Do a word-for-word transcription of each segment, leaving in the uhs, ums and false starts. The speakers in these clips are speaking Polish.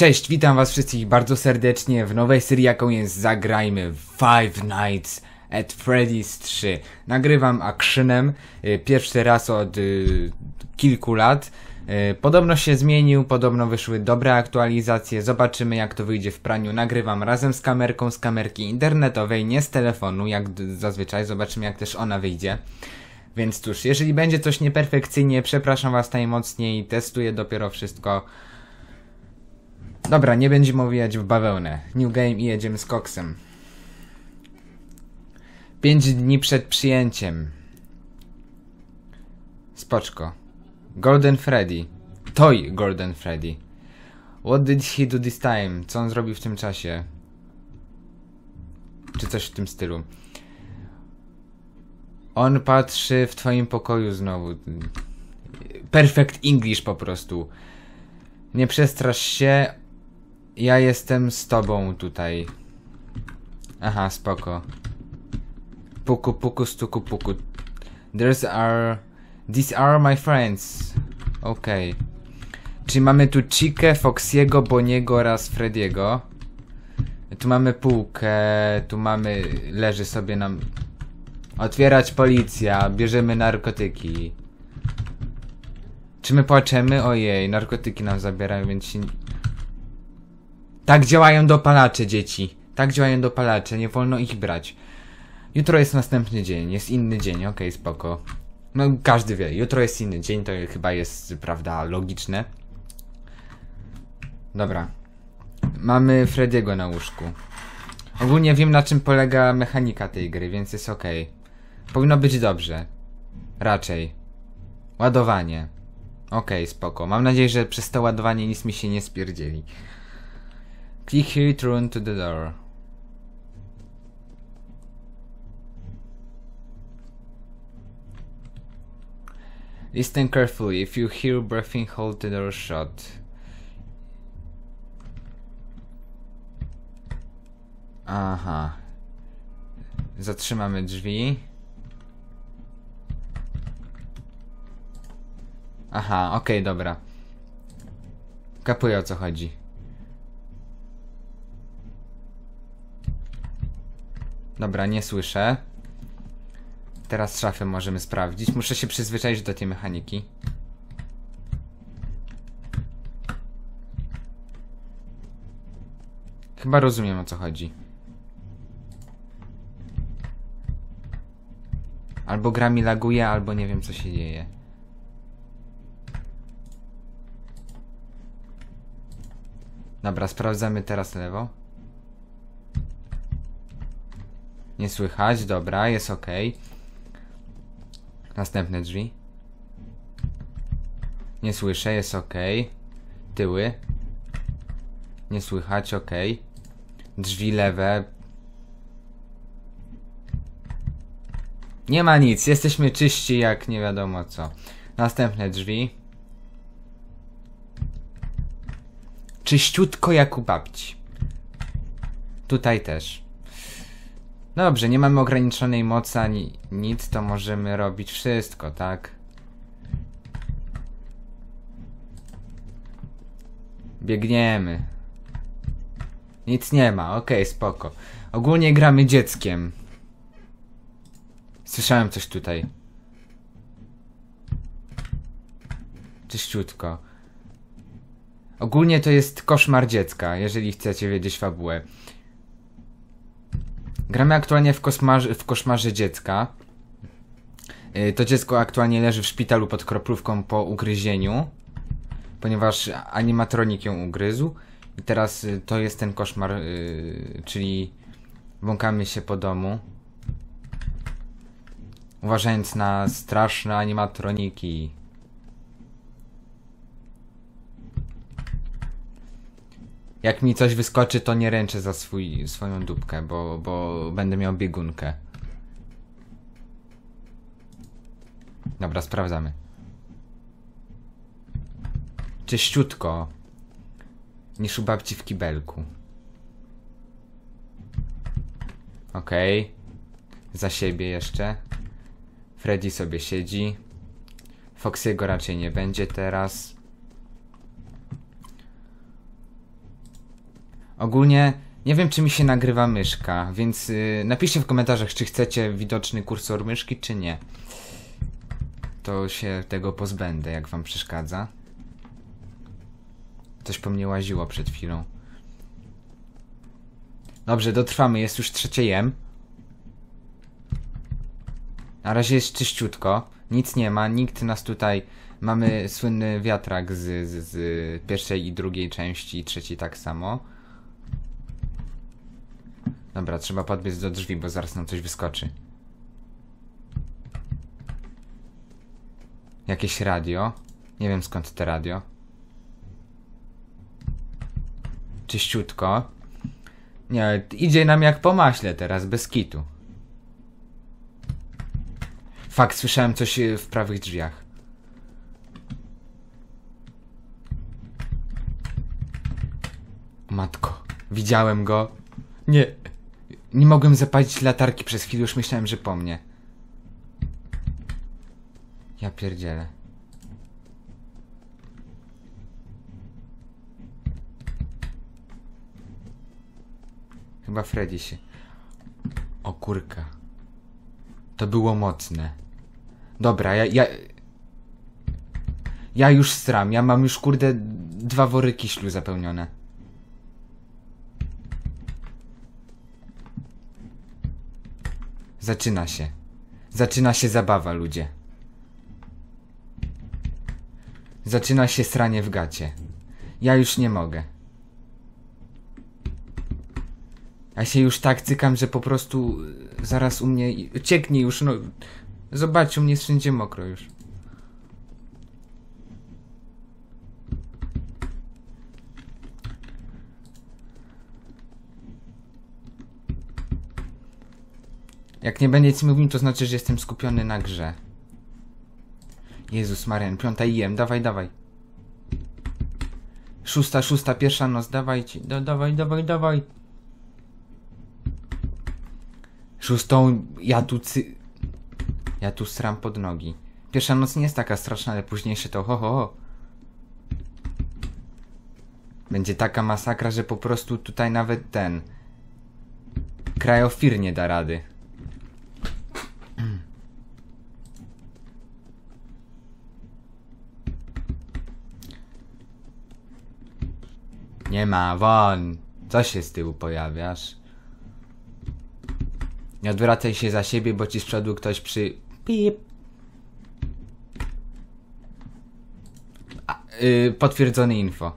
Cześć, witam was wszystkich bardzo serdecznie w nowej serii, jaką jest Zagrajmy Five Nights at Freddy's trzy. Nagrywam akrzynem, pierwszy raz od y, kilku lat. Y, podobno się zmienił, podobno wyszły dobre aktualizacje, zobaczymy jak to wyjdzie w praniu. Nagrywam razem z kamerką, z kamerki internetowej, nie z telefonu, jak zazwyczaj, zobaczymy jak też ona wyjdzie. Więc cóż, jeżeli będzie coś nieperfekcyjnie, przepraszam was najmocniej, testuję dopiero wszystko. Dobra, nie będziemy owijać w bawełnę. New game i jedziemy z koksem. pięć dni przed przyjęciem. Spoczko. Golden Freddy. Toy Golden Freddy. What did he do this time? Co on zrobił w tym czasie? Czy coś w tym stylu. On patrzy w twoim pokoju znowu. Perfect English po prostu. Nie przestrasz się. Ja jestem z tobą tutaj. Aha, spoko. Puku, puku, stuku, puku. There's are... These are my friends. Okej. Okay. Czyli mamy tu Chikę, Foxy'ego, Boniego oraz Freddy'ego. Tu mamy półkę, tu mamy... Leży sobie nam... Otwierać policja, bierzemy narkotyki. Czy my płaczemy? Ojej, narkotyki nam zabierają, więc się... Tak działają dopalacze, dzieci. Tak działają dopalacze, nie wolno ich brać. Jutro jest następny dzień, jest inny dzień, okej, okay, spoko. No, każdy wie, jutro jest inny dzień, to chyba jest, prawda, logiczne. Dobra. Mamy Freddy'ego na łóżku. Ogólnie wiem, na czym polega mechanika tej gry, więc jest okej. Okay. Powinno być dobrze. Raczej. Ładowanie. Okej, okay, spoko. Mam nadzieję, że przez to ładowanie nic mi się nie spierdzieli. Click here to run to the door. Listen carefully. If you hear breathing, hold the door shut. Aha. Zatrzymamy drzwi. Aha, okej, okay, dobra. Kapuję, o co chodzi. Dobra, nie słyszę. Teraz szafę możemy sprawdzić. Muszę się przyzwyczaić do tej mechaniki. Chyba rozumiem, o co chodzi. Albo gra mi laguje, albo nie wiem, co się dzieje. Dobra, sprawdzamy teraz lewo. Nie słychać, dobra, jest ok. Następne drzwi. Nie słyszę, jest ok. Tyły. Nie słychać, ok. Drzwi lewe. Nie ma nic, jesteśmy czyści jak nie wiadomo co. Następne drzwi. Czyściutko jak u babci. Tutaj też. Dobrze, nie mamy ograniczonej mocy ani nic, to możemy robić wszystko, tak? Biegniemy. Nic nie ma, okej, okay, spoko. Ogólnie gramy dzieckiem. Słyszałem coś tutaj. Czyściutko. Ogólnie to jest koszmar dziecka, jeżeli chcecie wiedzieć fabułę. Gramy aktualnie w, koszmarze, w koszmarze dziecka. Yy, to dziecko aktualnie leży w szpitalu pod kroplówką po ugryzieniu, ponieważ animatronik ją ugryzł. I teraz yy, to jest ten koszmar, yy, czyli błąkamy się po domu, uważając na straszne animatroniki. Jak mi coś wyskoczy, to nie ręczę za swój, swoją dupkę, bo, bo będę miał biegunkę. Dobra, sprawdzamy. Czyściutko. Niż u babci w kibelku. Okej. Okay. Za siebie jeszcze. Freddy sobie siedzi. Foxy'ego raczej nie będzie teraz. Ogólnie nie wiem, czy mi się nagrywa myszka, więc yy, napiszcie w komentarzach, czy chcecie widoczny kursor myszki, czy nie. To się tego pozbędę, jak wam przeszkadza. Coś po mnie łaziło przed chwilą. Dobrze, dotrwamy, jest już trzecie em. Na razie jest czyściutko, nic nie ma, nikt nas tutaj... Mamy słynny wiatrak z, z, z pierwszej i drugiej części i trzeciej tak samo. Dobra, trzeba podbiec do drzwi, bo zaraz nam coś wyskoczy. Jakieś radio. Nie wiem, skąd to radio. Czyściutko. Nie, idzie nam jak po maśle teraz, bez kitu. Fakt, słyszałem coś w prawych drzwiach. Matko, widziałem go. Nie, nie mogłem zapalić latarki przez chwilę, już myślałem, że po mnie. Ja pierdzielę. Chyba Freddy się... O kurka. To było mocne. Dobra, ja... Ja, ja już sram, ja mam już kurde dwa wory kiślu zapełnione. Zaczyna się. Zaczyna się zabawa, ludzie. Zaczyna się sranie w gacie. Ja już nie mogę. Ja się już tak cykam, że po prostu zaraz u mnie... Cieknie już, no... Zobacz, u mnie wszędzie mokro już. Jak nie będę nic mówił, to znaczy, że jestem skupiony na grze. Jezus Marian, piąta i em, dawaj, dawaj. Szósta, szósta, pierwsza noc, dawajcie, da, dawaj, dawaj, dawaj. Szóstą, ja tu cy... Ja tu sram pod nogi. Pierwsza noc nie jest taka straszna, ale późniejsze to ho, ho, ho. Będzie taka masakra, że po prostu tutaj nawet ten... Krajofir nie da rady. Nie ma, won! Co się z tyłu pojawiasz? Nie odwracaj się za siebie, bo ci z przodu ktoś przy... Pip! A, yy, potwierdzone info.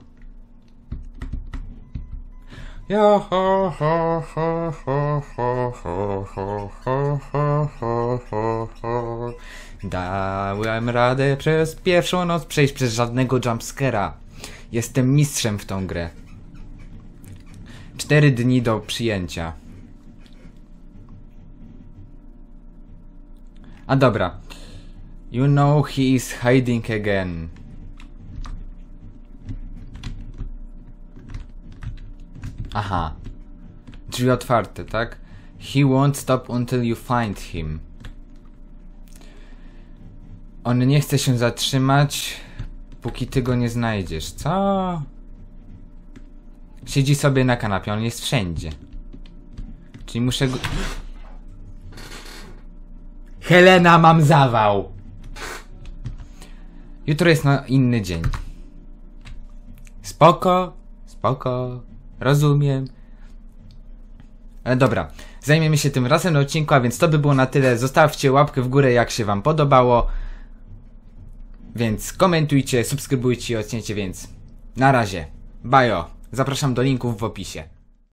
Ja ho ho ho ho ho ho ho ho ho ho ho ho. Dałem radę przez pierwszą noc przejść przez żadnego jumpskera. Jestem mistrzem w tą grę. Cztery dni do przyjęcia. A dobra. You know he is hiding again. Aha. Drzwi otwarte, tak? He won't stop until you find him. On nie chce się zatrzymać, póki ty go nie znajdziesz. Co? Siedzi sobie na kanapie, on jest wszędzie. Czyli muszę go... Helena, mam zawał! Jutro jest na inny dzień. Spoko, spoko, rozumiem. Ale dobra, zajmiemy się tym razem na odcinku, a więc to by było na tyle. Zostawcie łapkę w górę, jak się wam podobało. Więc komentujcie, subskrybujcie i oceniajcie, więc na razie. Bajo! Zapraszam do linków w opisie.